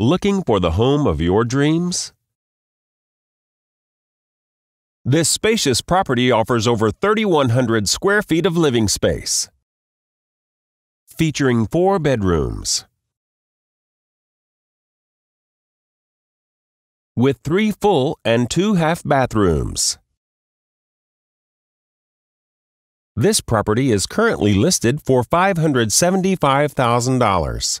Looking for the home of your dreams? This spacious property offers over 3,100 square feet of living space, featuring 4 bedrooms with 3 full and 2 half bathrooms. This property is currently listed for $575,000.